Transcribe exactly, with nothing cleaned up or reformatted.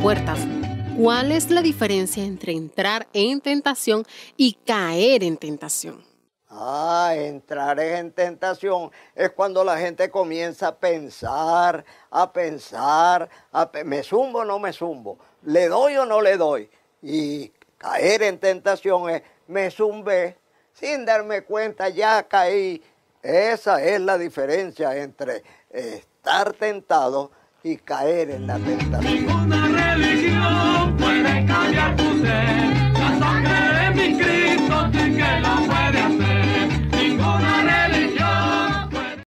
Puertas, ¿cuál es la diferencia entre entrar en tentación y caer en tentación? Ah, entrar en tentación es cuando la gente comienza a pensar, a pensar, a pe- me zumbo o no me zumbo, le doy o no le doy. Y caer en tentación es me zumbé, sin darme cuenta ya caí. Esa es la diferencia entre estar tentado y caer en la tentación. Ninguna religión puede cambiar tu ser.